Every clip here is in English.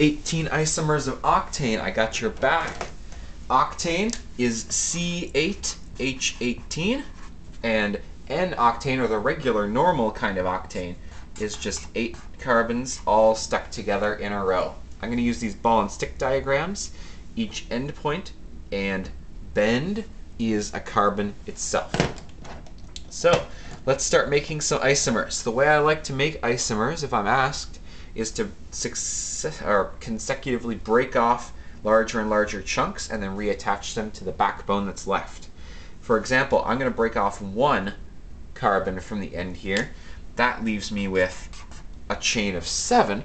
18 isomers of octane. I got your back. Octane is C8H18, and N-octane, or the regular normal kind of octane, is just 8 carbons all stuck together in a row. I'm going to use these ball and stick diagrams. Each endpoint and bend is a carbon itself. So let's start making some isomers. The way I like to make isomers, if I'm asked, is to consecutively break off larger and larger chunks and then reattach them to the backbone that's left. For example, I'm going to break off one carbon from the end here. That leaves me with a chain of 7.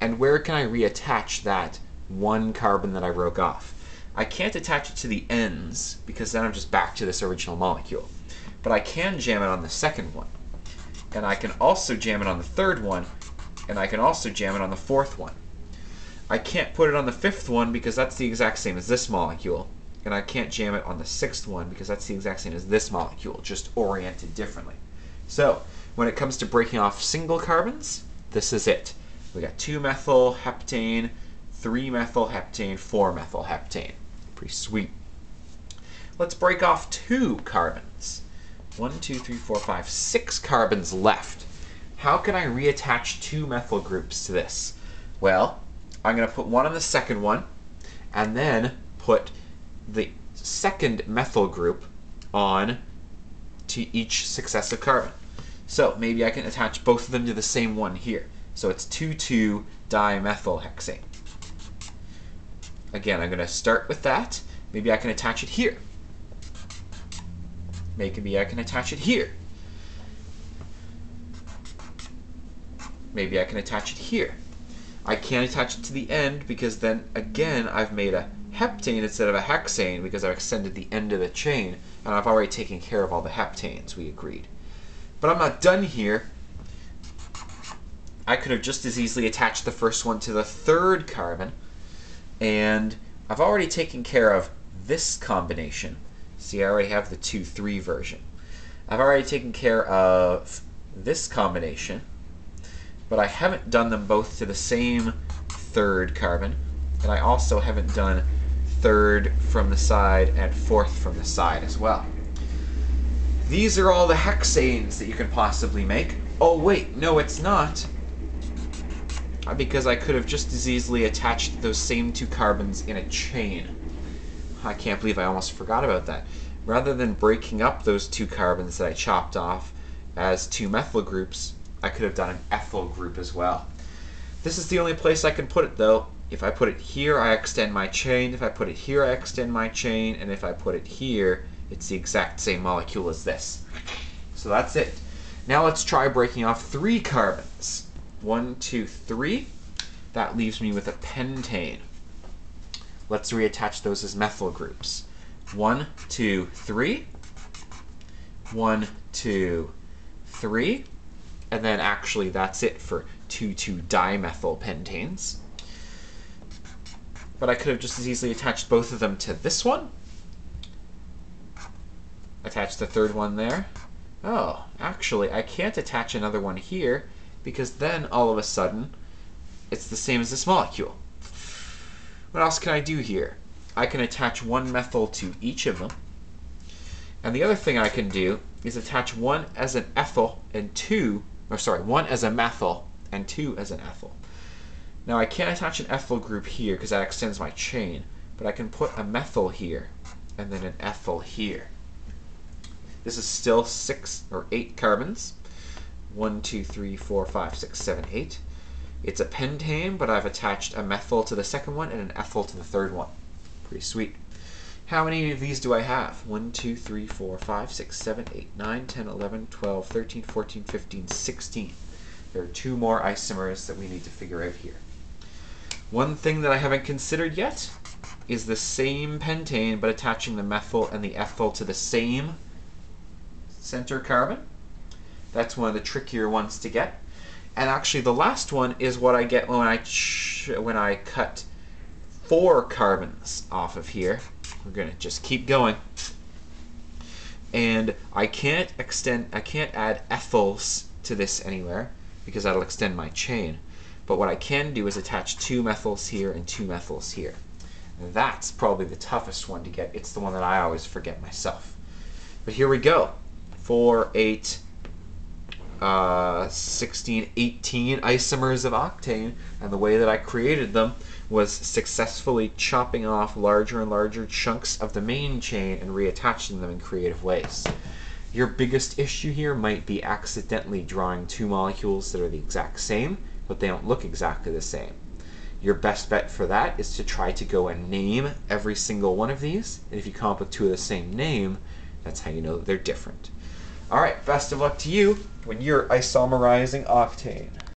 And where can I reattach that one carbon that I broke off? I can't attach it to the ends, because then I'm just back to this original molecule. But I can jam it on the second one. And I can also jam it on the third one. And I can also jam it on the fourth one. I can't put it on the fifth one, because that's the exact same as this molecule. And I can't jam it on the sixth one, because that's the exact same as this molecule, just oriented differently. So when it comes to breaking off single carbons, this is it. We got 2-methylheptane, 3-methylheptane, 4-methylheptane. Pretty sweet. Let's break off 2 carbons. 6 carbons left. How can I reattach 2 methyl groups to this? Well, I'm going to put one on the second one, and then put the second methyl group on to each successive carbon. So maybe I can attach both of them to the same one here. So it's 2,2-dimethylhexane. Again, I'm going to start with that. Maybe I can attach it here. Maybe I can attach it here. Maybe I can attach it here. I can't attach it to the end, because then again I've made a heptane instead of a hexane, because I've extended the end of the chain and I've already taken care of all the heptanes, we agreed. But I'm not done here. I could have just as easily attached the first one to the third carbon, and I've already taken care of this combination. See, I already have the 2,3 version. I've already taken care of this combination, but I haven't done them both to the same third carbon, and I also haven't done third from the side and fourth from the side as well. These are all the hexanes that you can possibly make. Oh wait, no it's not, because I could have just as easily attached those same 2 carbons in a chain. I can't believe I almost forgot about that. Rather than breaking up those 2 carbons that I chopped off as 2 methyl groups, I could have done an ethyl group as well. This is the only place I can put it though. If I put it here, I extend my chain. If I put it here, I extend my chain. And if I put it here, it's the exact same molecule as this. So that's it. Now let's try breaking off 3 carbons. 1, 2, 3. That leaves me with a pentane. Let's reattach those as methyl groups. 1, 2, 3. 1, 2, 3. And then actually that's it for 2,2-dimethylpentanes. But I could have just as easily attached both of them to this one. Attach the third one there. Oh, actually I can't attach another one here, because then all of a sudden it's the same as this molecule. What else can I do here? I can attach 1 methyl to each of them. And the other thing I can do is attach 1 as an ethyl and 1 as a methyl and 2 as an ethyl. Now I can't attach an ethyl group here because that extends my chain, but I can put a methyl here and then an ethyl here. This is still 6 or 8 carbons. 1, 2, 3, 4, 5, 6, 7, 8. It's a pentane, but I've attached a methyl to the second one and an ethyl to the third one. Pretty sweet. How many of these do I have? 1, 2, 3, 4, 5, 6, 7, 8, 9, 10, 11, 12, 13, 14, 15, 16. There are 2 more isomers that we need to figure out here. One thing that I haven't considered yet is the same pentane, but attaching the methyl and the ethyl to the same center carbon. That's one of the trickier ones to get. And actually the last one is what I get when I cut 4 carbons off of here. We're going to just keep going. And I can't add ethyls to this anywhere, because that'll extend my chain. But what I can do is attach two methyls here and two methyls here. And that's probably the toughest one to get. It's the one that I always forget myself. But here we go. 4, 8, 16, 18 isomers of octane. And the way that I created them was successfully chopping off larger and larger chunks of the main chain and reattaching them in creative ways. Your biggest issue here might be accidentally drawing two molecules that are the exact same, but they don't look exactly the same. Your best bet for that is to try to go and name every single one of these, and if you come up with two of the same name, that's how you know that they're different. All right, best of luck to you when you're isomerizing octane.